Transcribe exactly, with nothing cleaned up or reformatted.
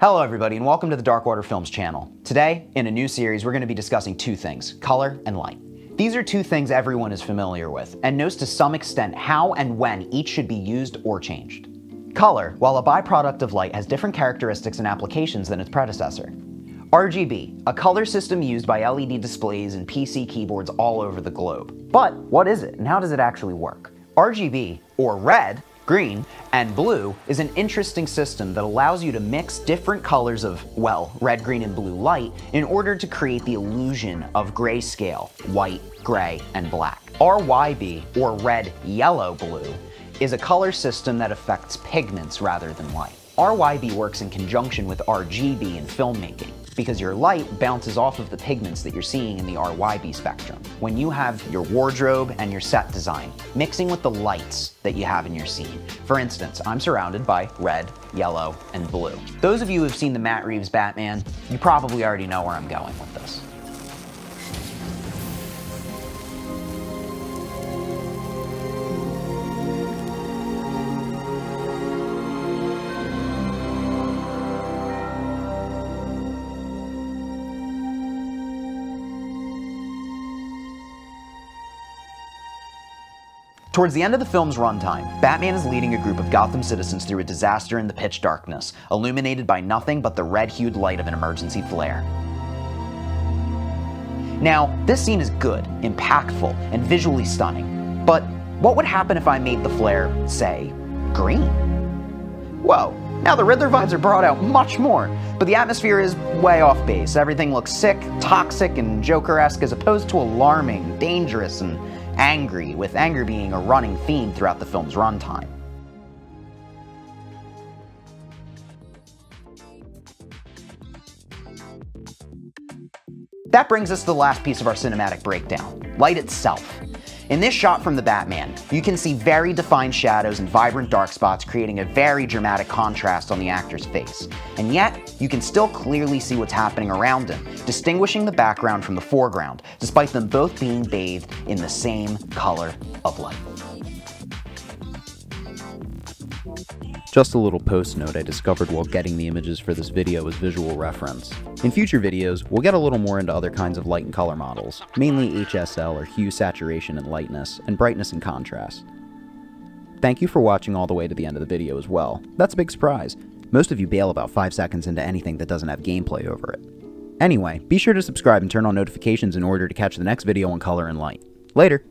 Hello everybody and welcome to the Darkwater Films channel. Today, in a new series, we're going to be discussing two things, color and light. These are two things everyone is familiar with, and knows to some extent how and when each should be used or changed. Color, while a byproduct of light, has different characteristics and applications than its predecessor. R G B, a color system used by L E D displays and P C keyboards all over the globe. But what is it and how does it actually work? R G B, or red, green, and blue is an interesting system that allows you to mix different colors of, well, red, green, and blue light in order to create the illusion of grayscale, white, gray, and black. R Y B, or red, yellow, blue, is a color system that affects pigments rather than light. R Y B works in conjunction with R G B in filmmaking, because your light bounces off of the pigments that you're seeing in the R Y B spectrum. When you have your wardrobe and your set design mixing with the lights that you have in your scene. For instance, I'm surrounded by red, yellow, and blue. Those of you who've seen the Matt Reeves Batman, you probably already know where I'm going with this. Towards the end of the film's runtime, Batman is leading a group of Gotham citizens through a disaster in the pitch darkness, illuminated by nothing but the red-hued light of an emergency flare. Now, this scene is good, impactful, and visually stunning, but what would happen if I made the flare, say, green? Whoa, now the Riddler vibes are brought out much more, but the atmosphere is way off base. Everything looks sick, toxic, and Joker-esque as opposed to alarming, dangerous, and angry, with anger being a running theme throughout the film's runtime. That brings us to the last piece of our cinematic breakdown, light itself. In this shot from the Batman, you can see very defined shadows and vibrant dark spots creating a very dramatic contrast on the actor's face. And yet, you can still clearly see what's happening around him, distinguishing the background from the foreground, despite them both being bathed in the same color of light. Just a little post note I discovered while getting the images for this video as visual reference. In future videos, we'll get a little more into other kinds of light and color models, mainly H S L or hue, saturation, and lightness, and brightness and contrast. Thank you for watching all the way to the end of the video as well. That's a big surprise. Most of you bail about five seconds into anything that doesn't have gameplay over it. Anyway, be sure to subscribe and turn on notifications in order to catch the next video on color and light. Later!